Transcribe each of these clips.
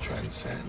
transcend.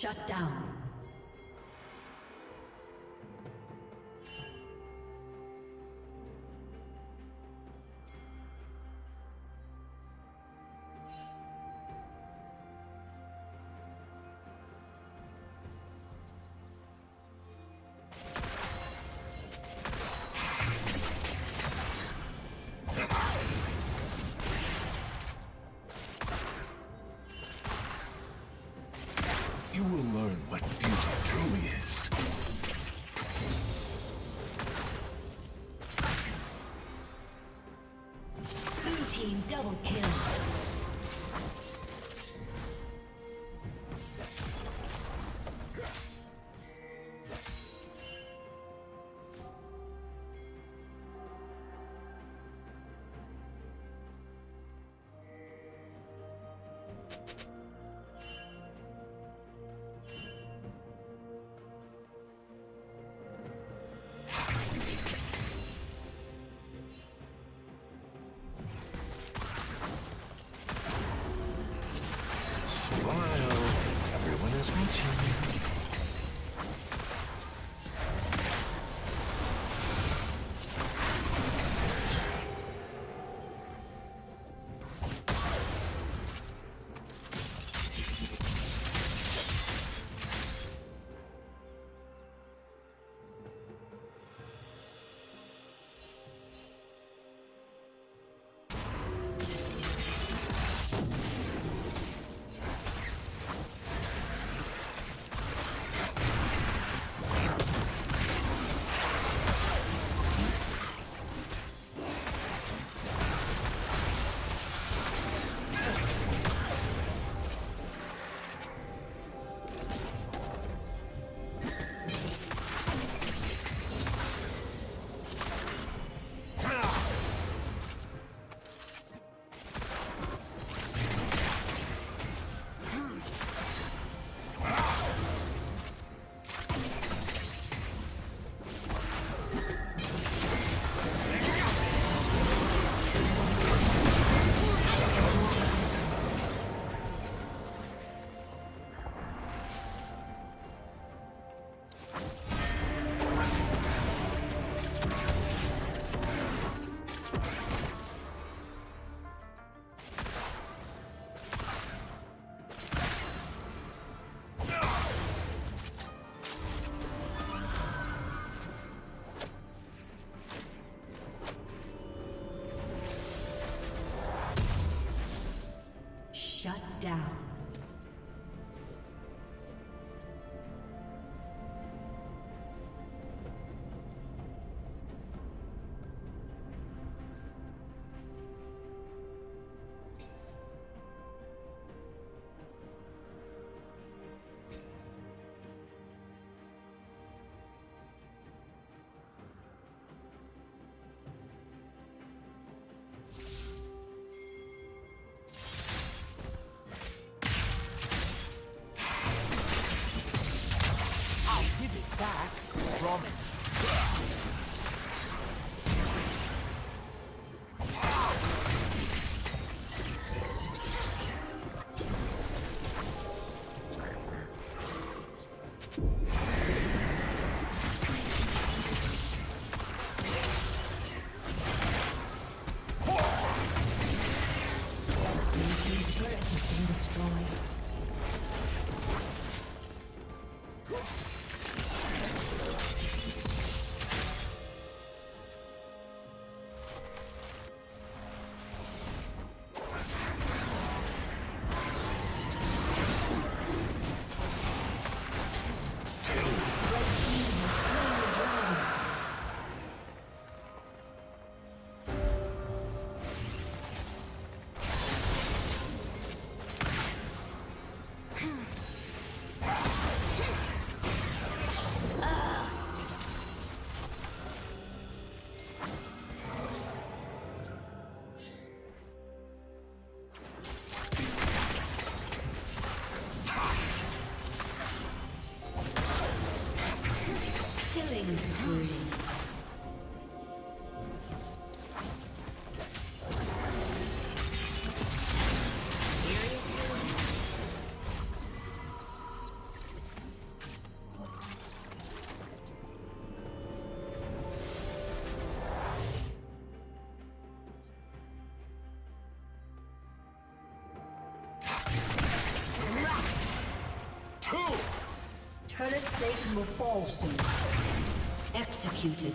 Shut down. Double kill. Shut down. Turret station will fall soon. Executed.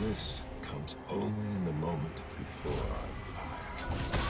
This comes only in the moment before I fire.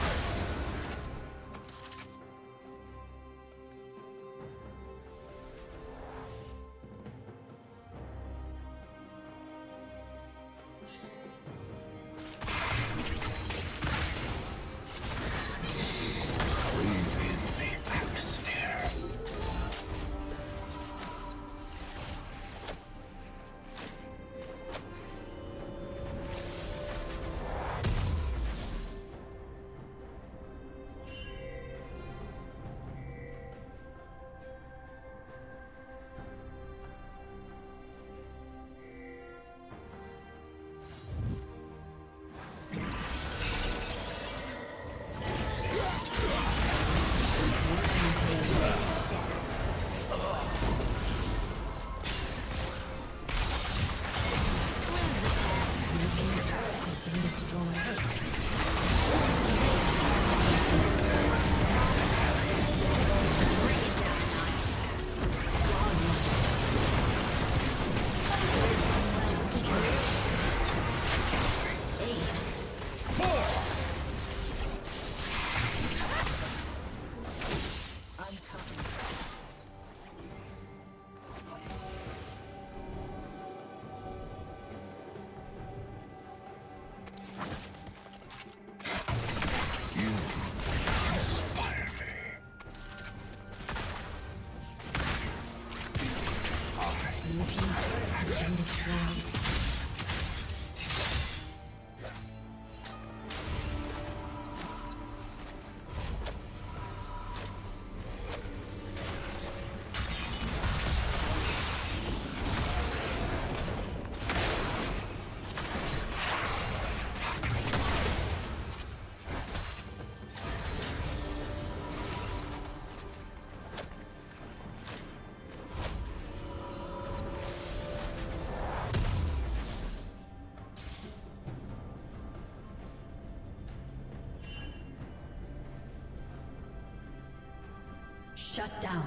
Shut down.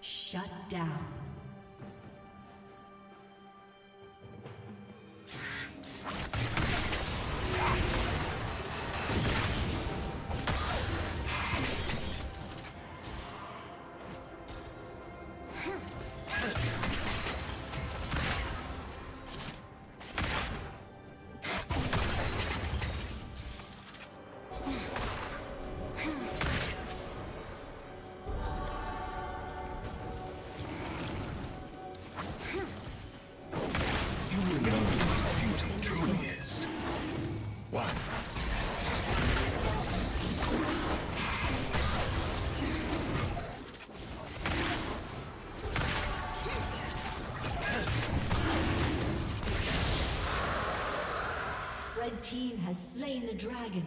Shut down. Red team has slain the dragon.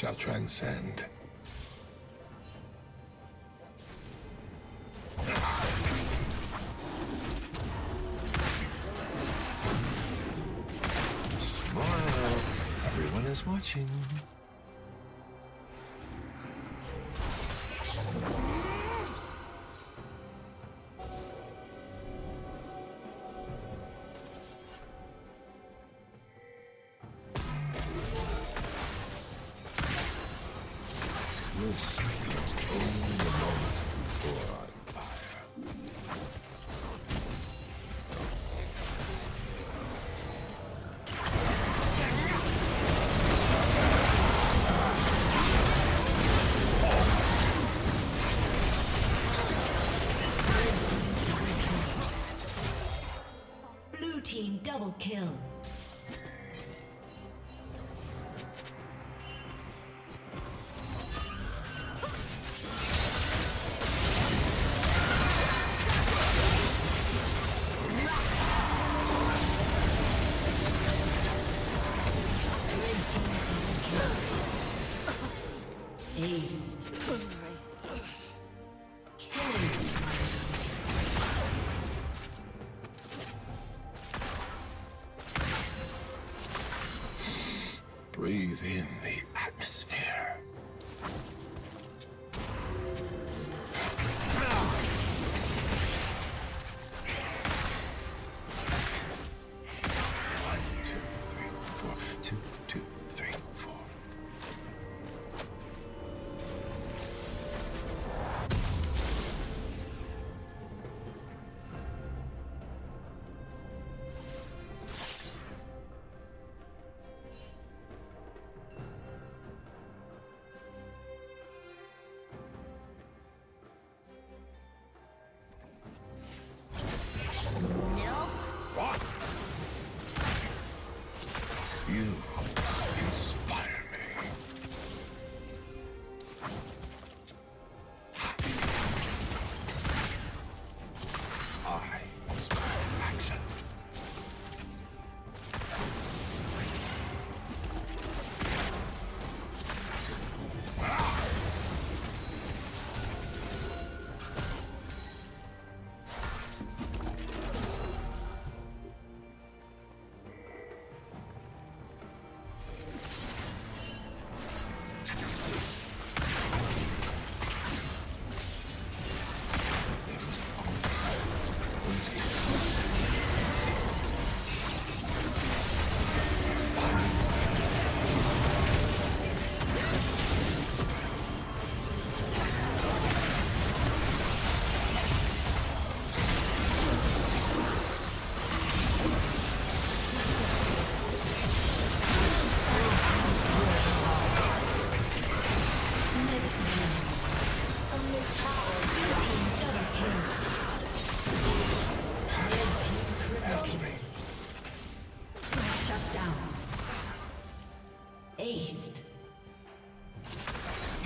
shall transcend. Smile, everyone is watching. This was only the moment before I fire. Blue team double kill. Breathe in the atmosphere. You inspire me. I inspire action.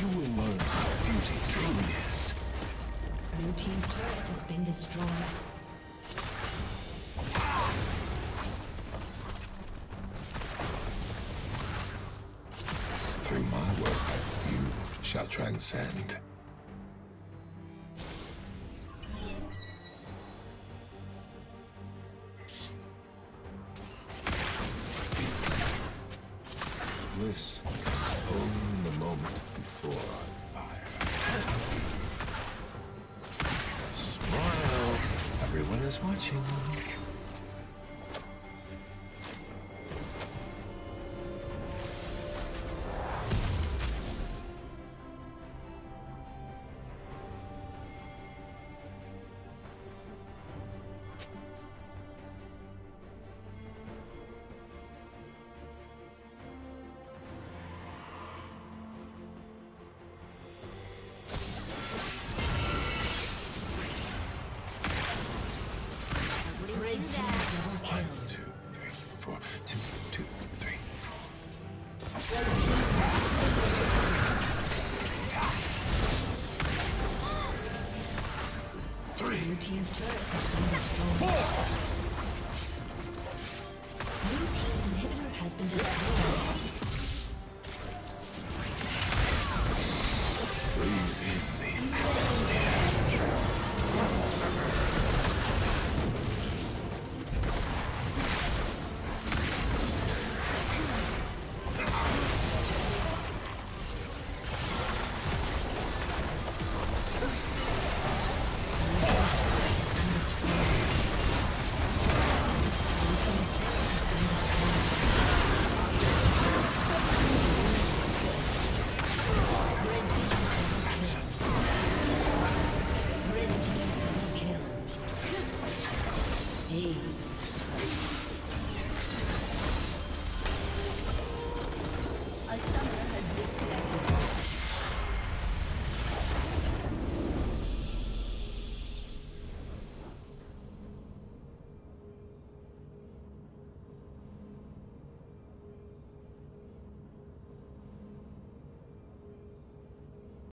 You will learn how beauty truly is. Blue team's turret has been destroyed. Through my work, you shall transcend. This is only the moment before I fire. Smile, everyone is watching.